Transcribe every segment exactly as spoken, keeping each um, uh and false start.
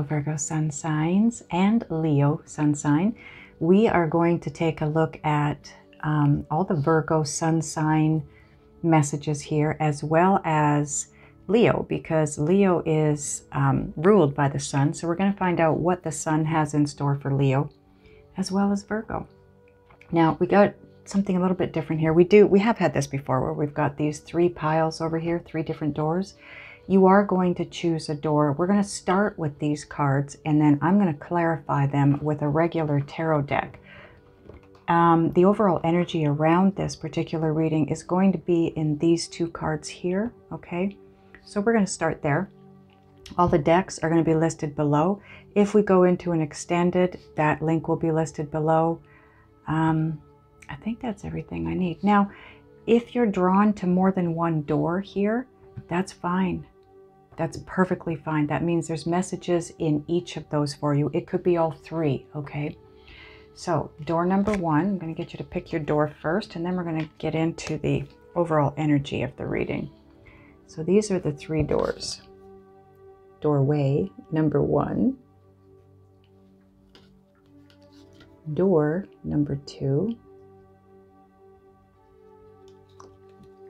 Hello, Virgo sun signs and Leo sun sign. We are going to take a look at um, all the Virgo sun sign messages here, as well as Leo, because Leo is um, ruled by the sun. So we're going to find out what the sun has in store for Leo, as well as Virgo. Now, we got something a little bit different here. We do, we have had this before, where we've got these three piles over here, three different doors. You are going to choose a door. We're going to start with these cards, and then I'm going to clarify them with a regular tarot deck. Um, the overall energy around this particular reading is going to be in these two cards here, okay? So we're going to start there. All the decks are going to be listed below. If we go into an extended, that link will be listed below. Um, I think that's everything I need. Now, if you're drawn to more than one door here, that's fine. That's perfectly fine. That means there's messages in each of those for you. It could be all three, okay? So door number one, I'm going to get you to pick your door first, and then we're going to get into the overall energy of the reading. So these are the three doors. Doorway number one, door number two,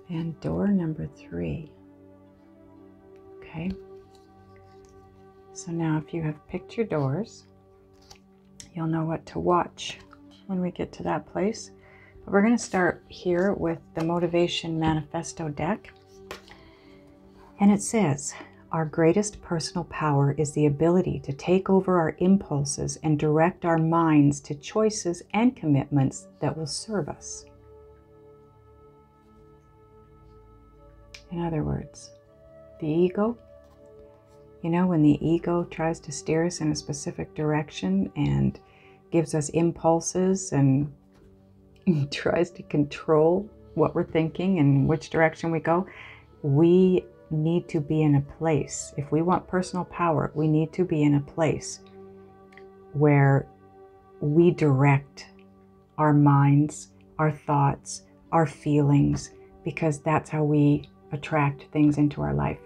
and door number three. Okay, so now if you have picked your doors, you'll know what to watch when we get to that place. But we're going to start here with the Motivation Manifesto deck. And it says, our greatest personal power is the ability to take over our impulses and direct our minds to choices and commitments that will serve us. In other words, the ego, you know, when the ego tries to steer us in a specific direction and gives us impulses and tries to control what we're thinking and which direction we go, we need to be in a place. If we want personal power, we need to be in a place where we direct our minds, our thoughts, our feelings, because that's how we attract things into our life.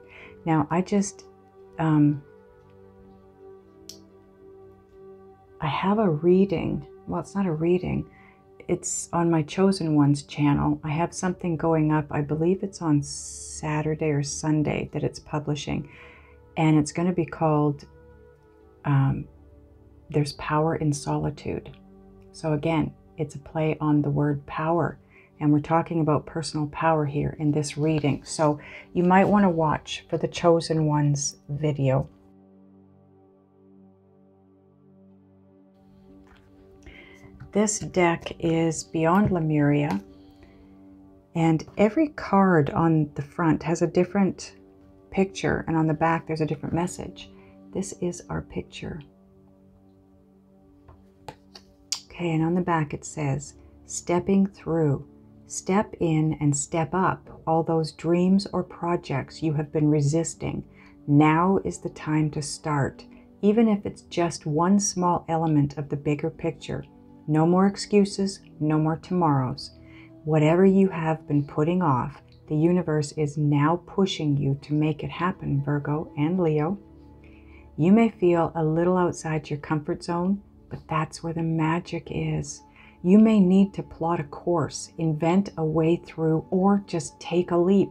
Now, I just, um, I have a reading. Well, it's not a reading. It's on my Chosen Ones channel. I have something going up. I believe it's on Saturday or Sunday that it's publishing. And it's going to be called, um, There's Power in Solitude. So again, it's a play on the word power. And we're talking about personal power here in this reading. So you might want to watch for the Chosen Ones video. This deck is Beyond Lemuria. And every card on the front has a different picture. And on the back, there's a different message. This is our picture. Okay, and on the back it says, stepping through. Step in and step up all those dreams or projects you have been resisting. Now is the time to start, even if it's just one small element of the bigger picture. No more excuses, no more tomorrows. Whatever you have been putting off, the universe is now pushing you to make it happen, Virgo and Leo. You may feel a little outside your comfort zone, but that's where the magic is. You may need to plot a course, invent a way through, or just take a leap.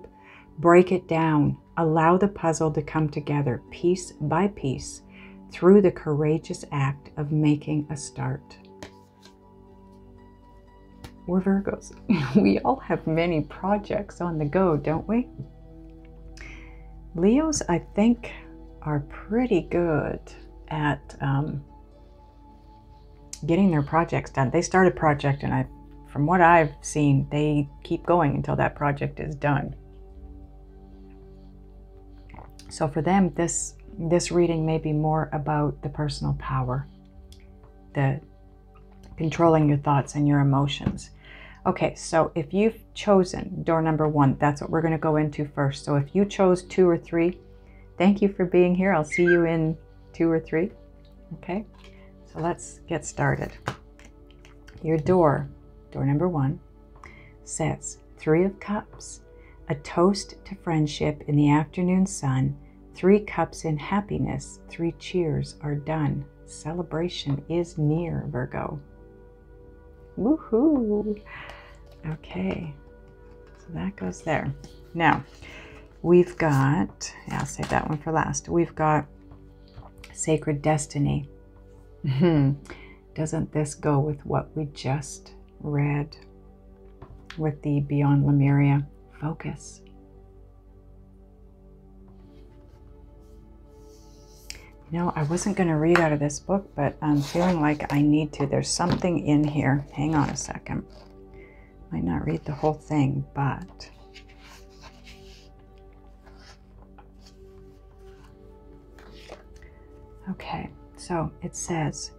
Break it down. Allow the puzzle to come together piece by piece through the courageous act of making a start. We're Virgos. We all have many projects on the go, don't we? Leos, I think, are pretty good at... Um, getting their projects done. They start a project, and I, from what I've seen, they keep going until that project is done. So for them, this this reading may be more about the personal power, the controlling your thoughts and your emotions. Okay, so if you've chosen door number one, that's what we're going to go into first. So if you chose two or three, thank you for being here. I'll see you in two or three. Okay. So let's get started. Your door, door number one, says, Three of Cups, a toast to friendship in the afternoon sun Three cups in happiness, three cheers are done. Celebration is near, Virgo. Woohoo! Okay, so that goes there. Now, we've got, yeah, I'll save that one for last. We've got Sacred Destiny. Doesn't this go with what we just read with the Beyond Lemuria focus? You know, I wasn't going to read out of this book, but I'm feeling like I need to. There's something in here. Hang on a second. Might not read the whole thing, but okay, so it says,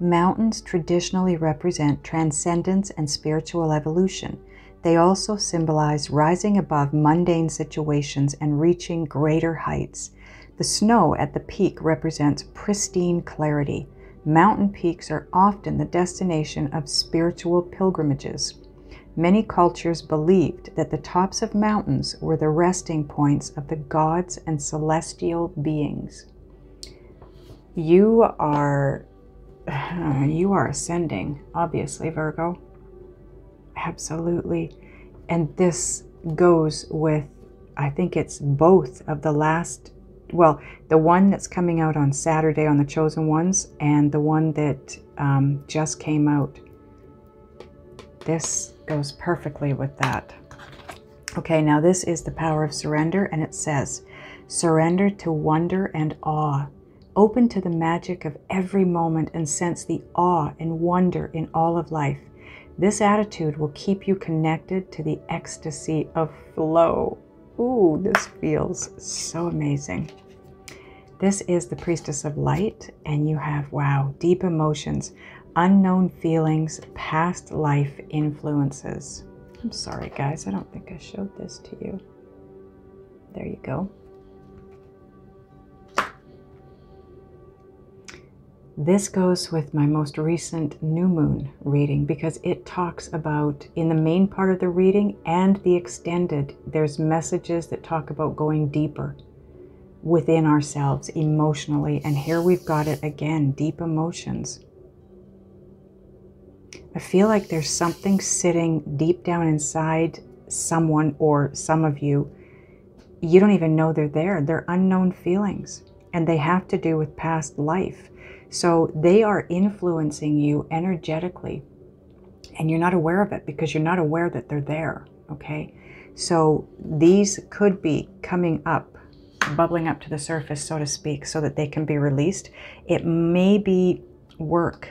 mountains traditionally represent transcendence and spiritual evolution. They also symbolize rising above mundane situations and reaching greater heights. The snow at the peak represents pristine clarity. Mountain peaks are often the destination of spiritual pilgrimages. Many cultures believed that the tops of mountains were the resting points of the gods and celestial beings. You are, you are ascending, obviously, Virgo. Absolutely. And this goes with, I think it's both of the last, well, the one that's coming out on Saturday on the Chosen Ones and the one that um, just came out. This goes perfectly with that. Okay, now this is the power of surrender, and it says, surrender to wonder and awe. Open to the magic of every moment and sense the awe and wonder in all of life. This attitude will keep you connected to the ecstasy of flow. Ooh, this feels so amazing. This is the Priestess of Light, and you have, wow, deep emotions, unknown feelings, past life influences. I'm sorry, guys, I don't think I showed this to you. There you go. This goes with my most recent new moon reading, because it talks about, in the main part of the reading and the extended, there's messages that talk about going deeper within ourselves emotionally. And here we've got it again, deep emotions. I feel like there's something sitting deep down inside someone or some of you. You don't even know they're there. They're unknown feelings, and they have to do with past life. So they are influencing you energetically, and you're not aware of it because you're not aware that they're there, okay? So these could be coming up, bubbling up to the surface, so to speak, so that they can be released. It may be work.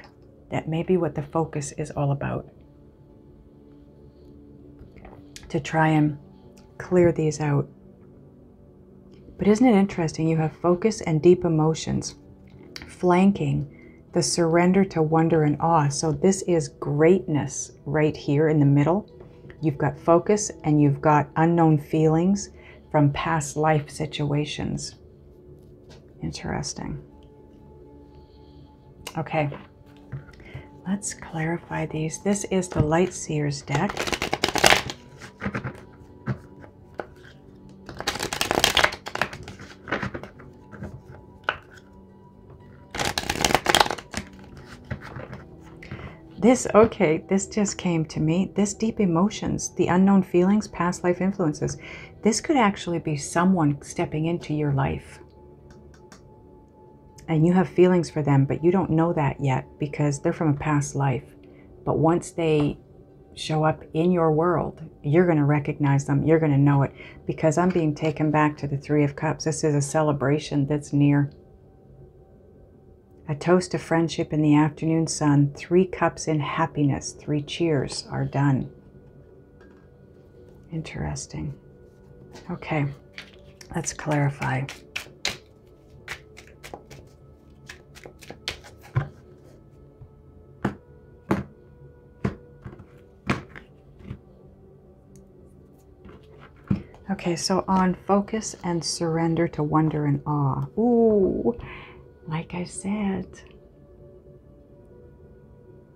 That may be what the focus is all about, to try and clear these out. But isn't it interesting? You have focus and deep emotions flanking the surrender to wonder and awe. So this is greatness right here in the middle. You've got focus and you've got unknown feelings from past life situations. Interesting. Okay, let's clarify these. This is the Lightseer's deck. This, okay, this just came to me. This deep emotions, the unknown feelings, past life influences. This could actually be someone stepping into your life. And you have feelings for them, but you don't know that yet because they're from a past life. But once they show up in your world, you're going to recognize them. You're going to know it, because I'm being taken back to the Three of Cups. This is a celebration that's near. A toast to friendship in the afternoon sun, three cups in happiness, three cheers are done. Interesting. Okay, let's clarify. Okay, so on focus and surrender to wonder and awe. Ooh. Like I said,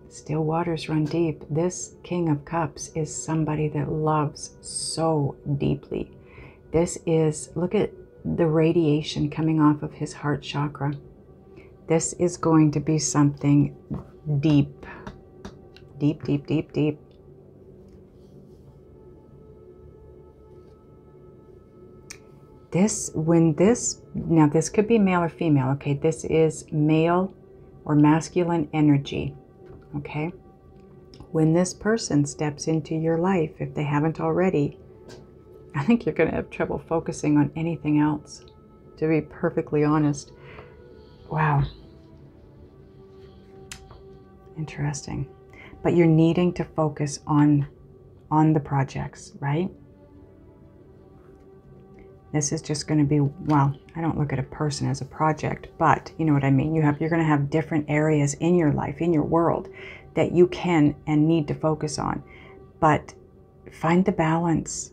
still waters run deep. This King of Cups is somebody that loves so deeply. This is, look at the radiation coming off of his heart chakra. This is going to be something deep, deep, deep, deep, deep. This, when this, now this could be male or female, okay? This is male or masculine energy, okay? When this person steps into your life, if they haven't already, I think you're going to have trouble focusing on anything else, to be perfectly honest. Wow. Interesting. But you're needing to focus on, on the projects, right? This is just going to be, well, I don't look at a person as a project, but you know what I mean? You have, you're going to have different areas in your life, in your world, that you can and need to focus on. But find the balance.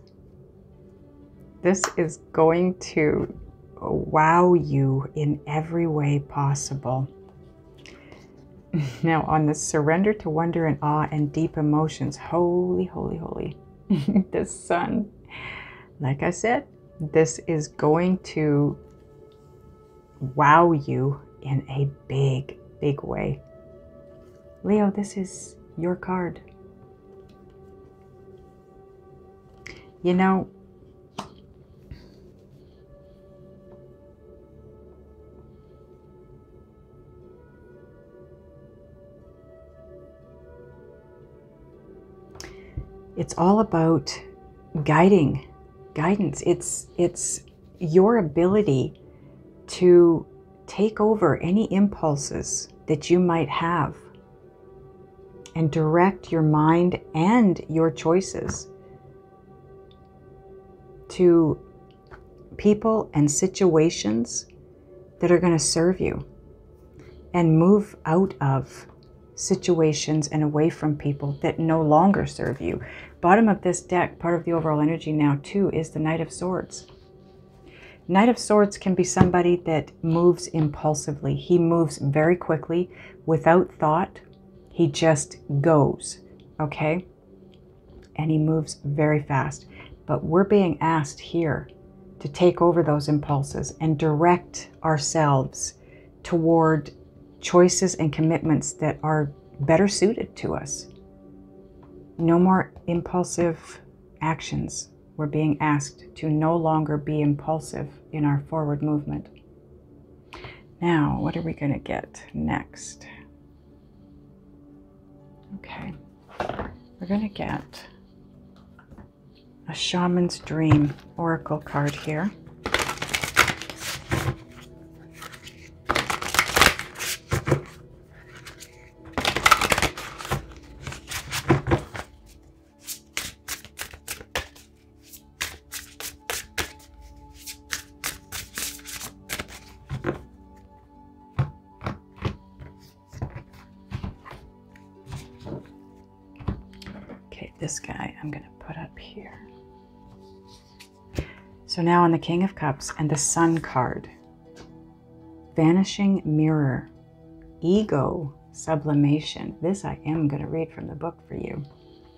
This is going to wow you in every way possible. Now, on the surrender to wonder and awe and deep emotions, holy, holy, holy, the sun, like I said, this is going to wow you in a big, big way. Leo, this is your card. You know, it's all about guiding. Guidance. It's, it's your ability to take over any impulses that you might have and direct your mind and your choices to people and situations that are going to serve you, and move out of situations and away from people that no longer serve you. Bottom of this deck, part of the overall energy now too, is the Knight of Swords. Knight of Swords can be somebody that moves impulsively. He moves very quickly without thought. He just goes, okay? And he moves very fast. But we're being asked here to take over those impulses and direct ourselves toward choices and commitments that are better suited to us. No more impulsive actions. We're being asked to no longer be impulsive in our forward movement. Now, what are we going to get next? Okay, we're going to get a Shaman's Dream Oracle card here. So now on the King of Cups and the Sun card, Vanishing Mirror, Ego Sublimation. This I am going to read from the book for you,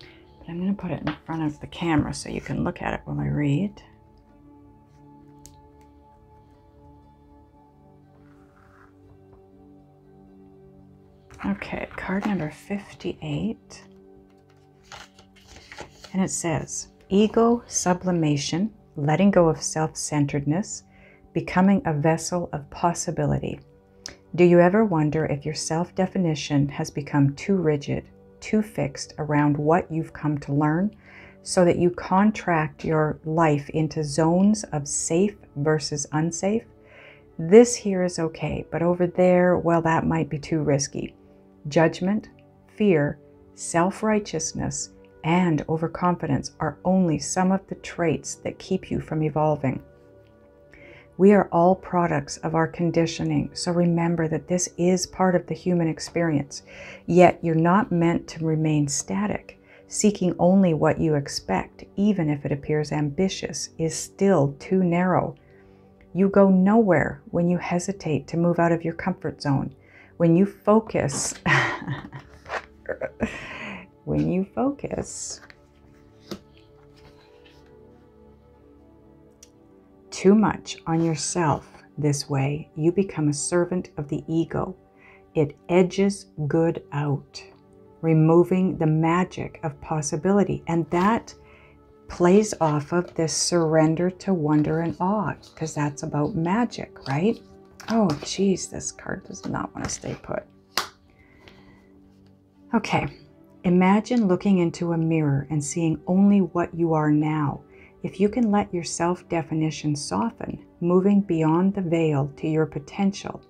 but I'm going to put it in front of the camera so you can look at it while I read. Okay, card number fifty-eight, and it says, Ego Sublimation. Letting go of self-centeredness, becoming a vessel of possibility. Do you ever wonder if your self-definition has become too rigid, too fixed around what you've come to learn, so that you contract your life into zones of safe versus unsafe? This here is okay, but over there, well, that might be too risky. Judgment, fear, self-righteousness, and overconfidence are only some of the traits that keep you from evolving. We are all products of our conditioning, so remember that this is part of the human experience. Yet you're not meant to remain static. Seeking only what you expect, even if it appears ambitious, is still too narrow. You go nowhere when you hesitate to move out of your comfort zone. When you focus... When you focus too much on yourself this way, you become a servant of the ego. It edges good out, removing the magic of possibility. And that plays off of this surrender to wonder and awe, because that's about magic, right? Oh, geez, this card does not want to stay put. Okay, imagine looking into a mirror and seeing only what you are now. If you can let your self-definition soften, moving beyond the veil to your potential,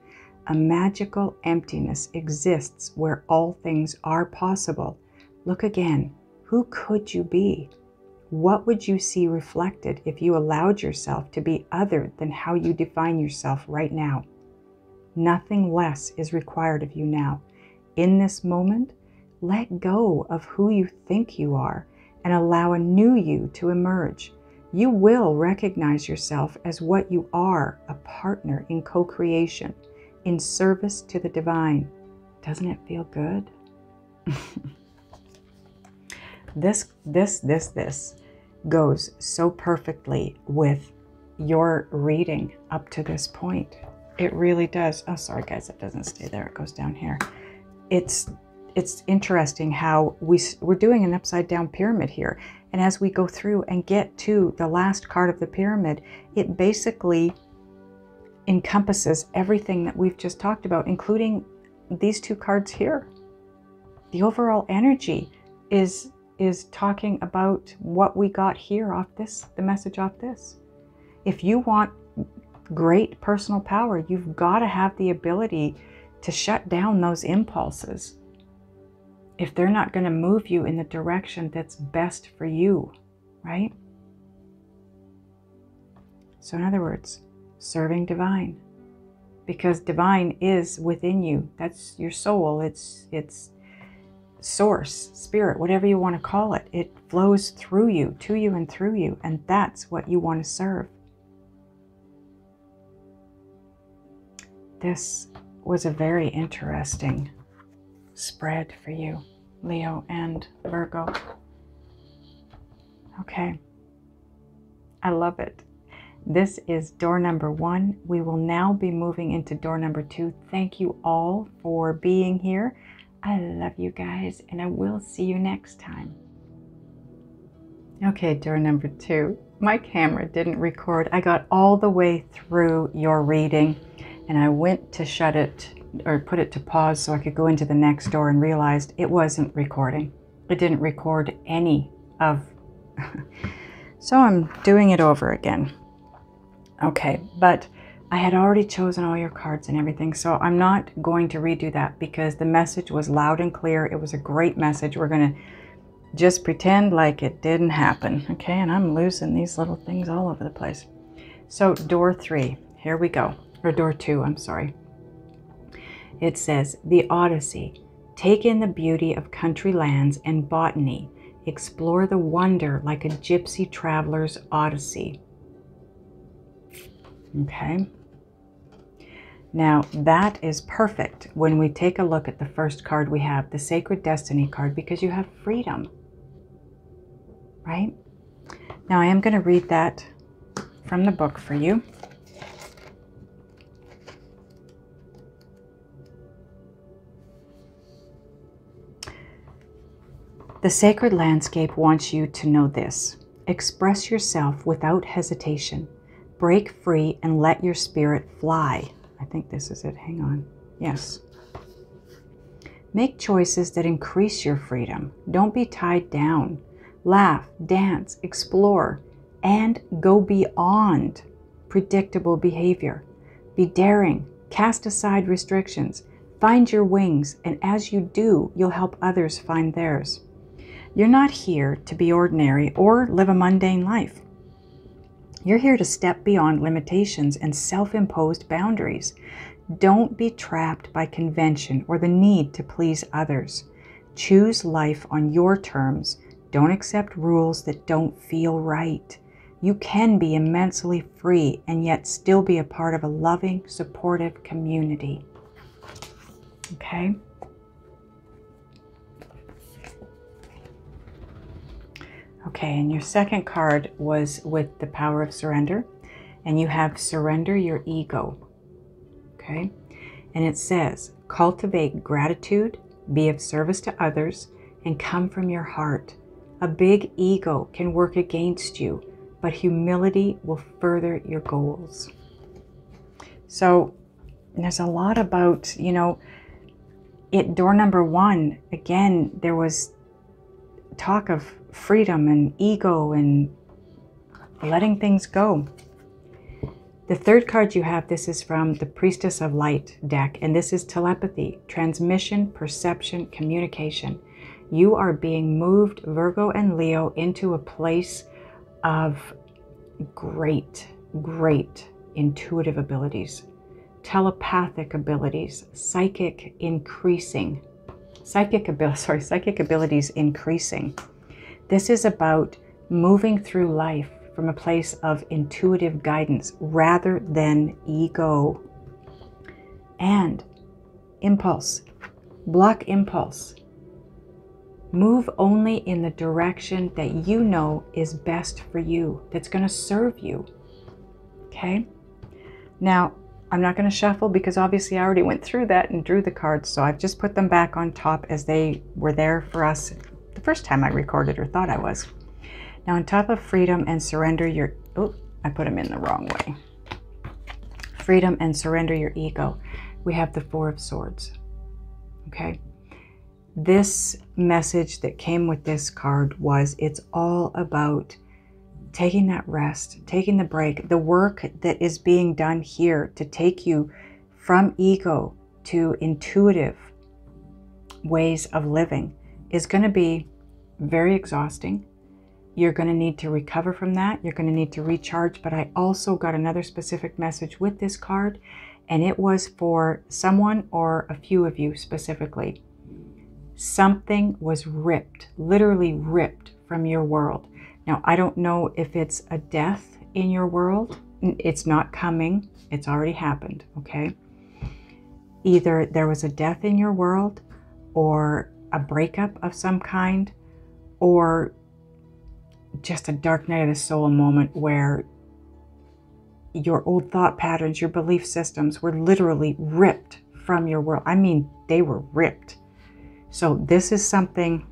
a magical emptiness exists where all things are possible. Look again. Who could you be? What would you see reflected if you allowed yourself to be other than how you define yourself right now? Nothing less is required of you now. In this moment, let go of who you think you are and allow a new you to emerge. You will recognize yourself as what you are, a partner in co-creation, in service to the divine. Doesn't it feel good? This, this, this, this goes so perfectly with your reading up to this point. It really does. Oh, sorry guys, it doesn't stay there. It goes down here. It's, it's interesting how we, we're doing an upside down pyramid here. And as we go through and get to the last card of the pyramid, it basically encompasses everything that we've just talked about, including these two cards here. The overall energy is, is talking about what we got here off this, the message off this. If you want great personal power, you've got to have the ability to shut down those impulses if they're not going to move you in the direction that's best for you, right? So in other words, serving divine, because divine is within you. That's your soul. It's, it's source, spirit, whatever you want to call it. It flows through you, to you and through you. And that's what you want to serve. This was a very interesting spread for you, Leo and Virgo. Okay. I love it. This is door number one. We will now be moving into door number two. Thank you all for being here. I love you guys, and I will see you next time. Okay, door number two. My camera didn't record. I got all the way through your reading, and I went to shut it or put it to pause so I could go into the next door and realized it wasn't recording. It didn't record any of... So I'm doing it over again. Okay, but I had already chosen all your cards and everything, so I'm not going to redo that because the message was loud and clear. It was a great message. We're going to just pretend like it didn't happen, okay? And I'm losing these little things all over the place. So door three, here we go, or door two, I'm sorry. It says, the Odyssey. Take in the beauty of country lands and botany. Explore the wonder like a gypsy traveler's odyssey. Okay. Now that is perfect when we take a look at the first card we have, the Sacred Destiny card, because you have freedom, right? Now I am going to read that from the book for you. The sacred landscape wants you to know this. Express yourself without hesitation. Break free and let your spirit fly. I think this is it. Hang on. Yes. Make choices that increase your freedom. Don't be tied down. Laugh, dance, explore, and go beyond predictable behavior. Be daring. Cast aside restrictions. Find your wings, and as you do, you'll help others find theirs. You're not here to be ordinary or live a mundane life. You're here to step beyond limitations and self-imposed boundaries. Don't be trapped by convention or the need to please others. Choose life on your terms. Don't accept rules that don't feel right. You can be immensely free and yet still be a part of a loving, supportive community. Okay? Okay, and your second card was with the power of surrender. and you have surrender your ego. Okay? And it says, cultivate gratitude, be of service to others, and come from your heart. A big ego can work against you, but humility will further your goals. So there's a lot about, you know, it door number one, again, there was talk of freedom and ego and letting things go. The third card you have, this is from the Priestess of Light deck, and this is telepathy, transmission, perception, communication. You are being moved, Virgo and Leo, into a place of great, great intuitive abilities, telepathic abilities, psychic increasing, psychic abilities, sorry, psychic abilities increasing. This is about moving through life from a place of intuitive guidance rather than ego. And impulse, block impulse. Move only in the direction that you know is best for you, that's going to serve you. Okay? Now, I'm not going to shuffle because obviously I already went through that and drew the cards, so I've just put them back on top as they were there for us the first time I recorded or thought I was. Now, on top of freedom and surrender your... Oh, I put them in the wrong way. Freedom and surrender your ego. We have the Four of Swords. Okay? This message that came with this card was it's all about taking that rest, taking the break, the work that is being done here to take you from ego to intuitive ways of living is going to be very exhausting. You're going to need to recover from that. You're going to need to recharge. But I also got another specific message with this card, and it was for someone or a few of you specifically. Something was ripped, literally ripped from your world. Now, I don't know if it's a death in your world. It's not coming. It's already happened, okay? Either there was a death in your world or a breakup of some kind or just a dark night of the soul moment where your old thought patterns, your belief systems were literally ripped from your world. I mean, they were ripped. So this is something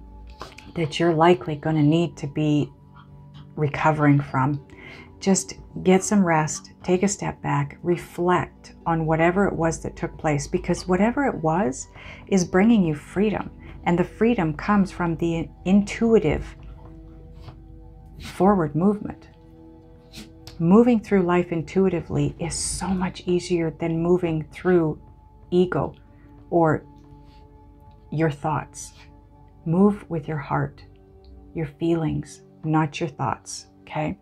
that you're likely going to need to be recovering from. Just get some rest, take a step back, reflect on whatever it was that took place, because whatever it was is bringing you freedom. And the freedom comes from the intuitive forward movement. Moving through life intuitively is so much easier than moving through ego or your thoughts. Move with your heart, your feelings, not your thoughts. Okay?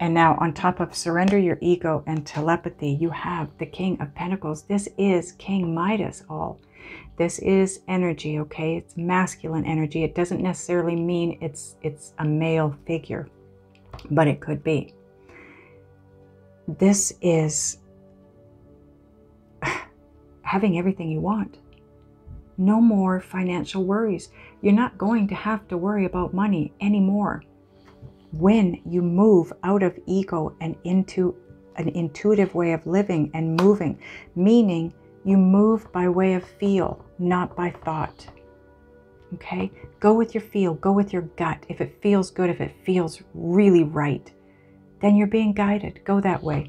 And now on top of surrender your ego and telepathy, you have the King of Pentacles. This is King Midas all. This is energy, okay? It's masculine energy. It doesn't necessarily mean it's it's a male figure, but it could be. This is having everything you want. No more financial worries. You're not going to have to worry about money anymore when you move out of ego and into an intuitive way of living and moving, meaning you move by way of feel, not by thought. Okay? Go with your feel. Go with your gut. If it feels good, if it feels really right, then you're being guided. Go that way.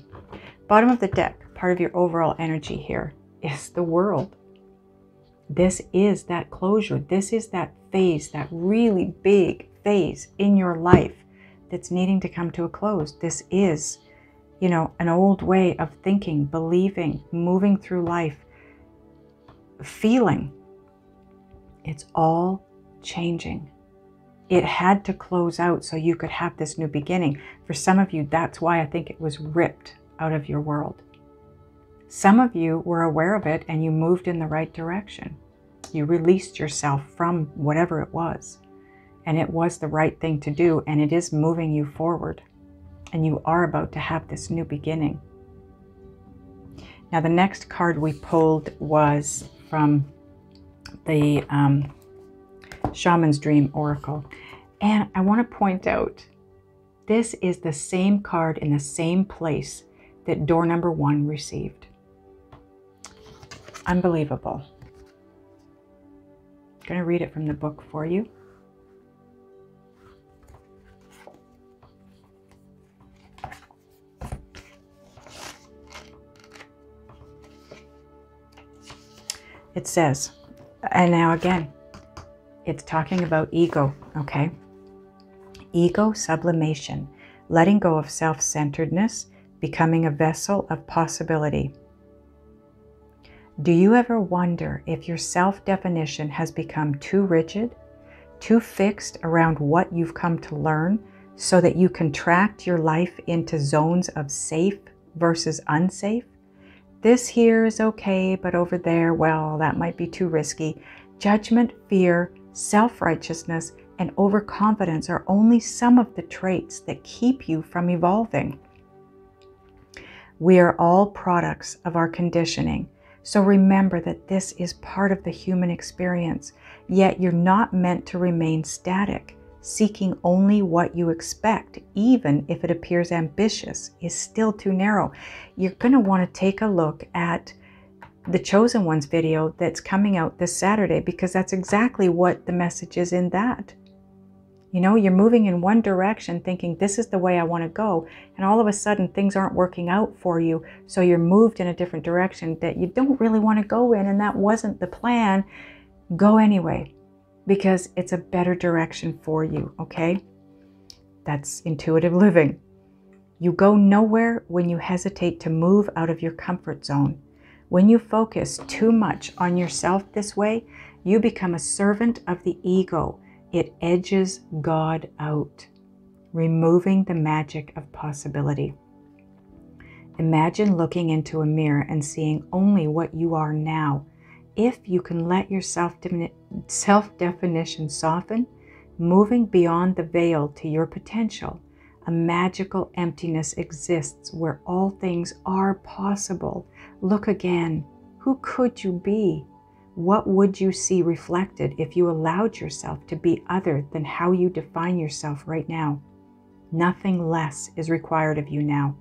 Bottom of the deck, part of your overall energy here is the World. This is that closure. This is that phase, that really big phase in your life that's needing to come to a close. This is, you know, an old way of thinking, believing, moving through life, feeling. It's all changing. It had to close out so you could have this new beginning. For some of you, that's why I think it was ripped out of your world. Some of you were aware of it and you moved in the right direction. You released yourself from whatever it was. And it was the right thing to do, and it is moving you forward. And you are about to have this new beginning. Now, the next card we pulled was from the um, Shaman's Dream Oracle. And I want to point out This is the same card in the same place that door number one received. Unbelievable. I'm going to read it from the book for you. It says, and now again, it's talking about ego, okay? Ego sublimation, letting go of self-centeredness, becoming a vessel of possibility. Do you ever wonder if your self-definition has become too rigid, too fixed around what you've come to learn, so that you contract your life into zones of safe versus unsafe? This here is okay, but over there, well, that might be too risky. Judgment, fear, self-righteousness, and overconfidence are only some of the traits that keep you from evolving. We are all products of our conditioning, so remember that this is part of the human experience, yet you're not meant to remain static. Seeking only what you expect, even if it appears ambitious, is still too narrow. You're going to want to take a look at the Chosen Ones video that's coming out this Saturday, because that's exactly what the message is in that. You know, you're moving in one direction thinking this is the way I want to go, and all of a sudden things aren't working out for you, so you're moved in a different direction that you don't really want to go in, and that wasn't the plan. Go anyway, because it's a better direction for you, okay? That's intuitive living. You go nowhere when you hesitate to move out of your comfort zone. When you focus too much on yourself this way, you become a servant of the ego. It edges God out, removing the magic of possibility. Imagine looking into a mirror and seeing only what you are now. If you can let your self-definition soften, moving beyond the veil to your potential, a magical emptiness exists where all things are possible. Look again. Who could you be? What would you see reflected if you allowed yourself to be other than how you define yourself right now? Nothing less is required of you now.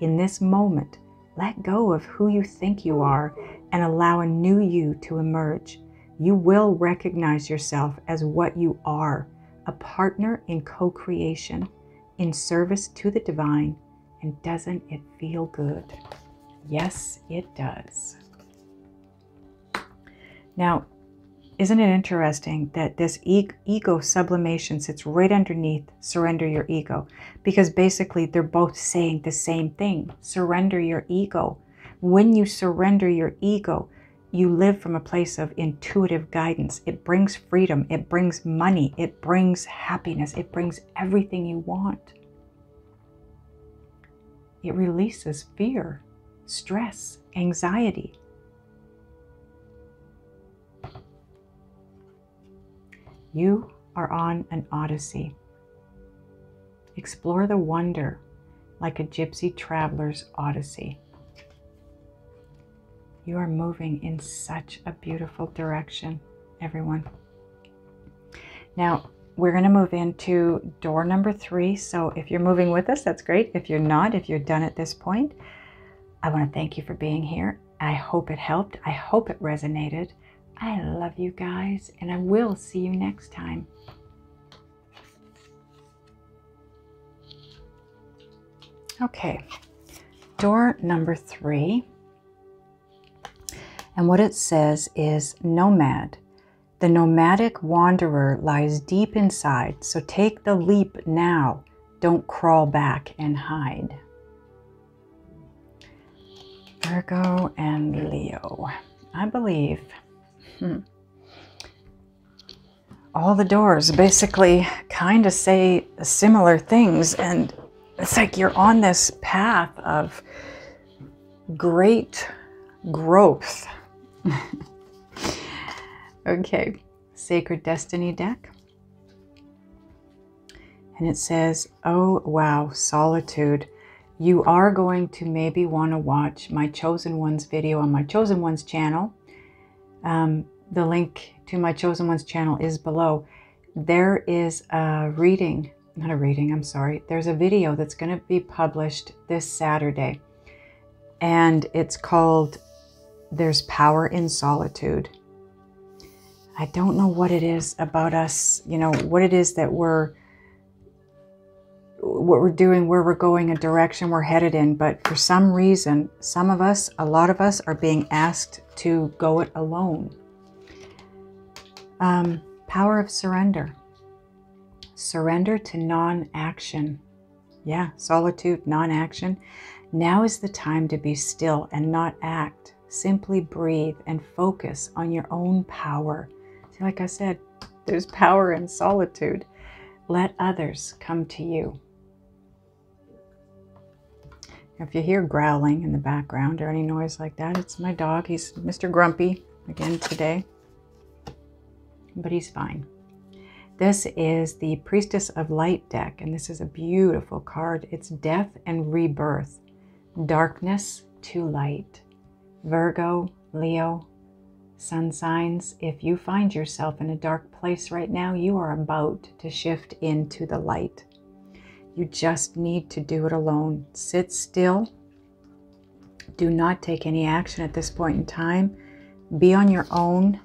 In this moment, let go of who you think you are and allow a new you to emerge. You will recognize yourself as what you are, a partner in co-creation, in service to the divine. And doesn't it feel good? Yes, it does. Now, isn't it interesting that this e ego sublimation sits right underneath surrender your ego? Because basically they're both saying the same thing, surrender your ego. When you surrender your ego, you live from a place of intuitive guidance. It brings freedom. It brings money. It brings happiness. It brings everything you want. It releases fear, stress, anxiety. You are on an odyssey. Explore the wonder like a gypsy traveler's odyssey. You are moving in such a beautiful direction, everyone. Now, we're going to move into door number three. So if you're moving with us, that's great. If you're not, if you're done at this point, I want to thank you for being here. I hope it helped. I hope it resonated. I love you guys, and I will see you next time. Okay, door number three. And what it says is nomad. The nomadic wanderer lies deep inside, so take the leap now. Don't crawl back and hide. Virgo and Leo. I believe hmm, all the doors basically kind of say similar things, and it's like you're on this path of great growth. Okay, Sacred Destiny deck, and it says, oh wow, solitude. You are going to maybe want to watch my Chosen Ones video on my Chosen Ones channel. Um, the link to my Chosen Ones channel is below. There is a reading not a reading, I'm sorry. There's a video that's going to be published this Saturday, and it's called There's Power in Solitude. I don't know what it is about us, you know, what it is that we're, what we're doing, where we're going, a direction we're headed in. But for some reason, some of us, a lot of us are being asked to go it alone. Um, power of surrender. Surrender to non-action. Yeah, solitude, non-action. Now is the time to be still and not act. Simply breathe and focus on your own power. See, like I said, there's power in solitude. Let others come to you. If you hear growling in the background or any noise like that, it's my dog. He's Mister Grumpy again today, but he's fine. This is the Priestess of Light deck, and this is a beautiful card. It's death and rebirth, darkness to light. Virgo, Leo, sun signs, if you find yourself in a dark place right now, you are about to shift into the light. You just need to do it alone. Sit still. Do not take any action at this point in time. Be on your own.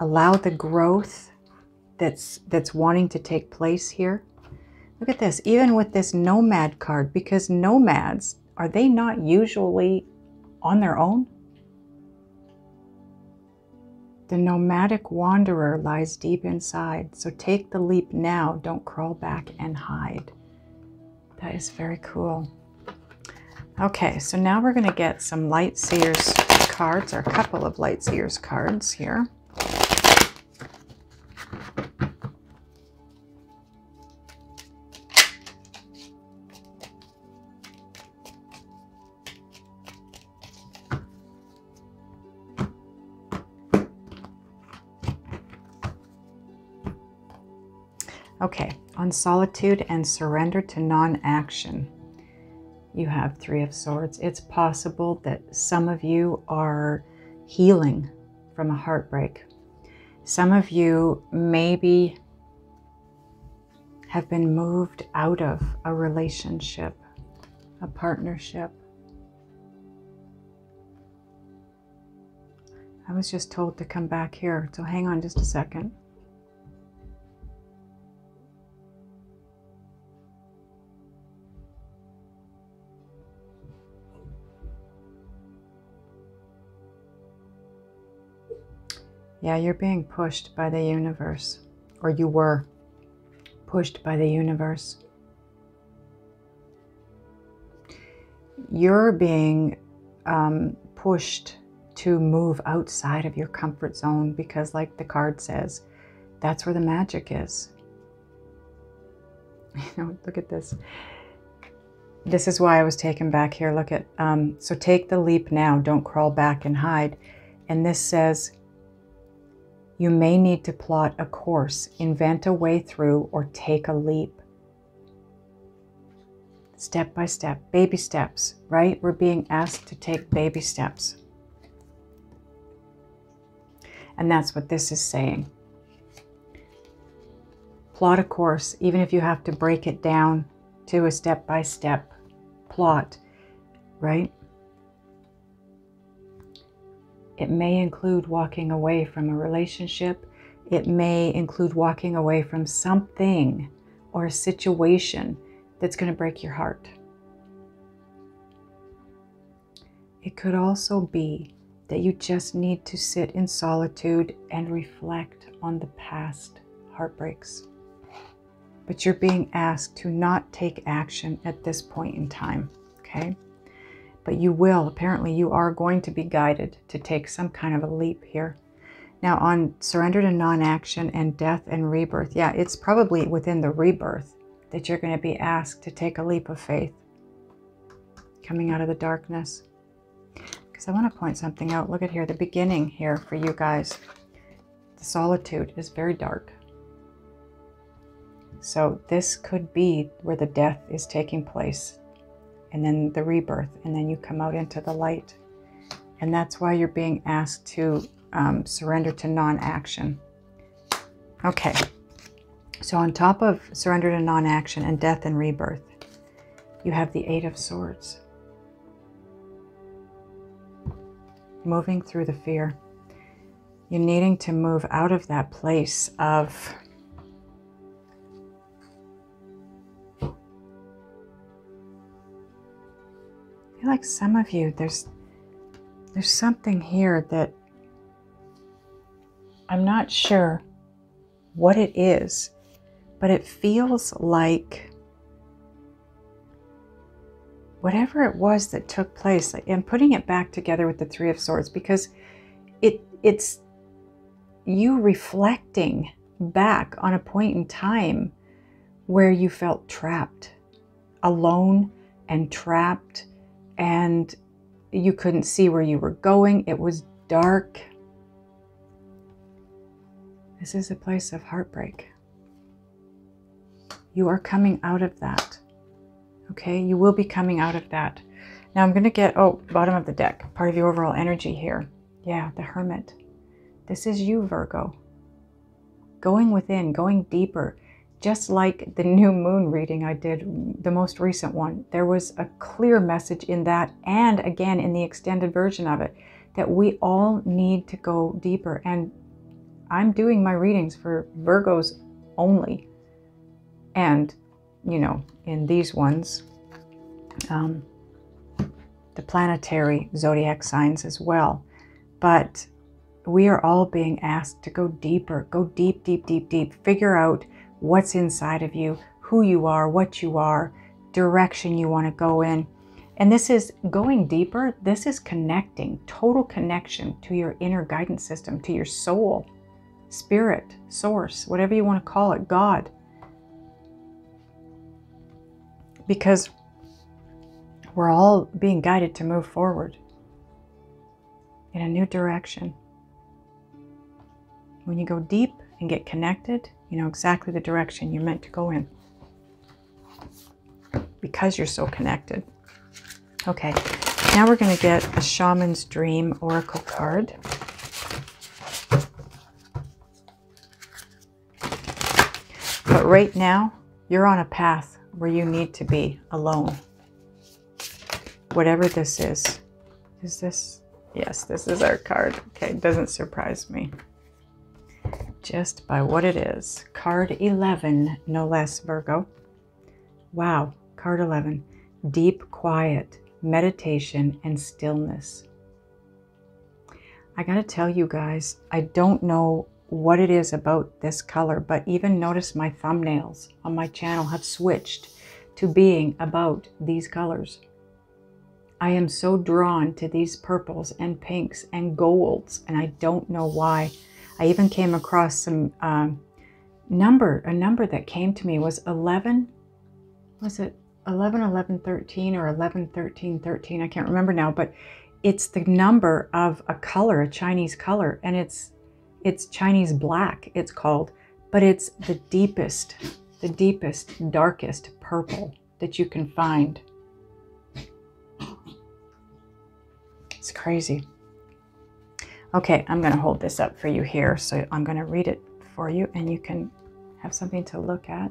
Allow the growth that's that's wanting to take place here. Look at this, even with this nomad card, because nomads, are they not usually on their own? The nomadic wanderer lies deep inside, so take the leap now, don't crawl back and hide. That is very cool. Okay, so now we're going to get some Lightseer's cards, or a couple of Lightseer's cards here. Okay, on solitude and surrender to non-action, you have Three of Swords. It's possible that some of you are healing from a heartbreak. Some of you maybe have been moved out of a relationship, a partnership. I was just told to come back here, so hang on just a second. Yeah, you're being pushed by the universe, or you were pushed by the universe. You're being um, pushed to move outside of your comfort zone because, like the card says, that's where the magic is. You know, look at this. This is why I was taken back here. Look at, um, so take the leap now, don't crawl back and hide. And this says, you may need to plot a course, invent a way through, or take a leap. Step by step, baby steps, right? We're being asked to take baby steps. And that's what this is saying. Plot a course, even if you have to break it down to a step-by-step plot, right? It may include walking away from a relationship. It may include walking away from something or a situation that's going to break your heart. It could also be that you just need to sit in solitude and reflect on the past heartbreaks. But you're being asked to not take action at this point in time, okay? But you will, apparently you are going to be guided to take some kind of a leap here. Now on surrender to non-action and death and rebirth, yeah, it's probably within the rebirth that you're going to be asked to take a leap of faith, coming out of the darkness. Because I want to point something out. Look at here, the beginning here for you guys. The solitude is very dark. So this could be where the death is taking place, and then the rebirth, and then you come out into the light. And that's why you're being asked to um, surrender to non-action. Okay, So on top of surrender to non-action and death and rebirth, you have the Eight of Swords. Moving through the fear. You're needing to move out of that place of I feel like some of you, there's there's something here that I'm not sure what it is, but it feels like whatever it was that took place, like, and putting it back together with the Three of Swords, because it it's you reflecting back on a point in time where you felt trapped, alone and trapped, and you couldn't see where you were going. It was dark. This is a place of heartbreak. You are coming out of that. Okay, you will be coming out of that. Now I'm going to get, oh, bottom of the deck, part of your overall energy here. Yeah, the Hermit. This is you, Virgo. Going within, going deeper. Just like the new moon reading I did, the most recent one, there was a clear message in that, and again in the extended version of it, that we all need to go deeper. And I'm doing my readings for Virgos only. And, you know, in these ones, um, the planetary zodiac signs as well. But we are all being asked to go deeper, go deep, deep, deep, deep, figure out what's inside of you, who you are, what you are, direction you want to go in. And this is going deeper. This is connecting, total connection to your inner guidance system, to your soul, spirit, source, whatever you want to call it, God. Because we're all being guided to move forward in a new direction. When you go deep and get connected, you know exactly the direction you're meant to go in, because you're so connected. Okay, now we're going to get a Shaman's Dream Oracle card. But right now, you're on a path where you need to be alone. Whatever this is. Is this? Yes, this is our card. Okay, it doesn't surprise me. Just by what it is. Card eleven, no less, Virgo. Wow, card eleven. Deep quiet, meditation, and stillness. I gotta tell you guys, I don't know what it is about this color, but even notice my thumbnails on my channel have switched to being about these colors. I am so drawn to these purples and pinks and golds, and I don't know why. I even came across some um, number, a number that came to me was eleven, was it eleven eleven thirteen or eleven thirteen thirteen? I can't remember now, but it's the number of a color, a Chinese color, and it's, it's Chinese black, it's called, but it's the deepest, the deepest, darkest purple that you can find. It's crazy. Okay, I'm going to hold this up for you here. So I'm going to read it for you and you can have something to look at.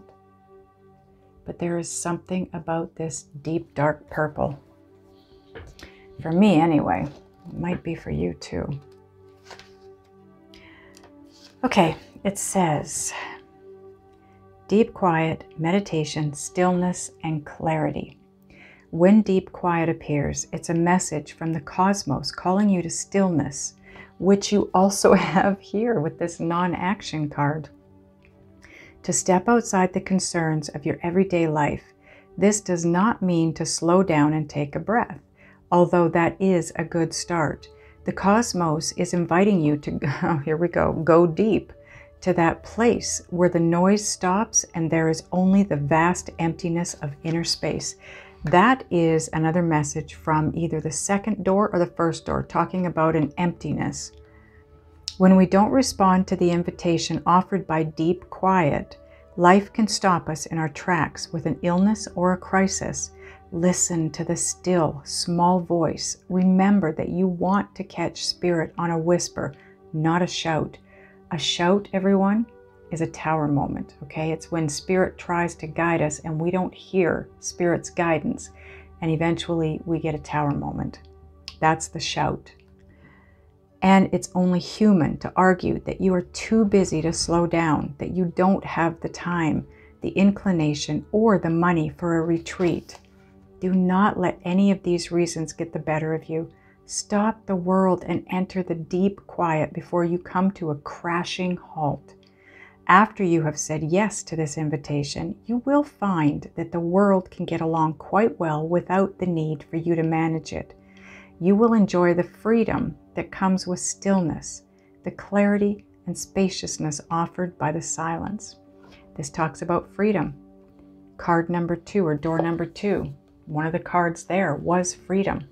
But there is something about this deep, dark purple. For me, anyway. It might be for you too. Okay, it says, deep quiet, meditation, stillness, and clarity. When deep quiet appears, it's a message from the cosmos calling you to stillness, which you also have here with this non-action card. To step outside the concerns of your everyday life. This does not mean to slow down and take a breath, although that is a good start. The cosmos is inviting you to, oh, here we go, go deep to that place where the noise stops and there is only the vast emptiness of inner space. That is another message from either the second door or the first door, talking about an emptiness. When we don't respond to the invitation offered by deep quiet, life can stop us in our tracks with an illness or a crisis. Listen to the still, small voice. Remember that you want to catch spirit on a whisper, not a shout. A shout, everyone, is a tower moment, okay? It's when spirit tries to guide us and we don't hear spirit's guidance, and eventually we get a tower moment. That's the shout. And it's only human to argue that you are too busy to slow down, that you don't have the time, the inclination, or the money for a retreat. Do not let any of these reasons get the better of you. Stop the world and enter the deep quiet before you come to a crashing halt. After you have said yes to this invitation, you will find that the world can get along quite well without the need for you to manage it. You will enjoy the freedom that comes with stillness, the clarity and spaciousness offered by the silence. This talks about freedom. Card number two, or door number two, one of the cards there was freedom.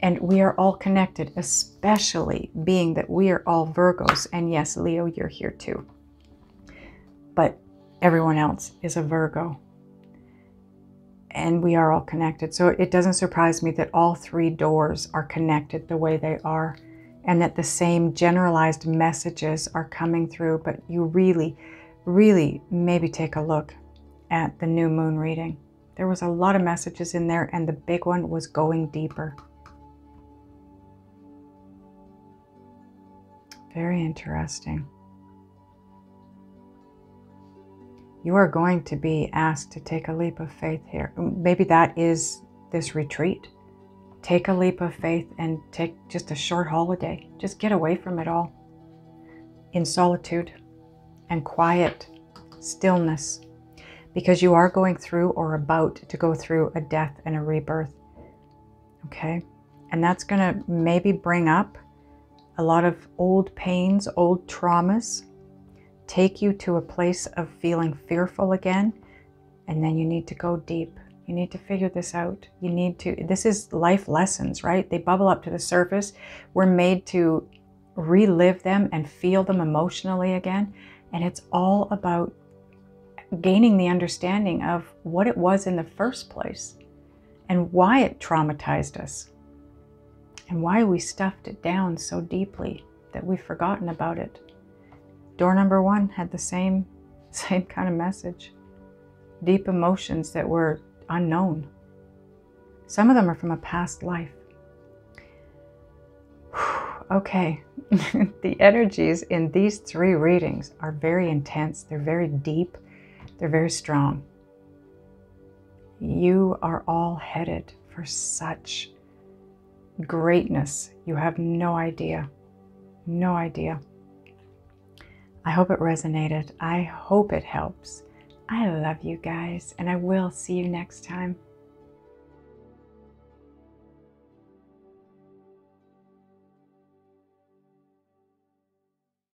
And we are all connected, especially being that we are all Virgos. And yes, Leo, you're here too. But everyone else is a Virgo. And we are all connected. So it doesn't surprise me that all three doors are connected the way they are, and that the same generalized messages are coming through. But you really, really maybe take a look at the new moon reading. There was a lot of messages in there, and the big one was going deeper. Very interesting. You are going to be asked to take a leap of faith here. Maybe that is this retreat. Take a leap of faith and take just a short holiday. Just get away from it all. In solitude and quiet, stillness. Because you are going through or about to go through a death and a rebirth. Okay? And that's going to maybe bring up a lot of old pains, old traumas. Take you to a place of feeling fearful again, and then you need to go deep. You need to figure this out. You need to, this is life lessons, right? They bubble up to the surface. We're made to relive them and feel them emotionally again. And it's all about gaining the understanding of what it was in the first place and why it traumatized us and why we stuffed it down so deeply that we've forgotten about it. Door number one had the same, same kind of message. Deep emotions that were unknown. Some of them are from a past life. Okay, the energies in these three readings are very intense. They're very deep. They're very strong. You are all headed for such greatness. You have no idea. No idea. I hope it resonated. I hope it helps. I love you guys, and I will see you next time.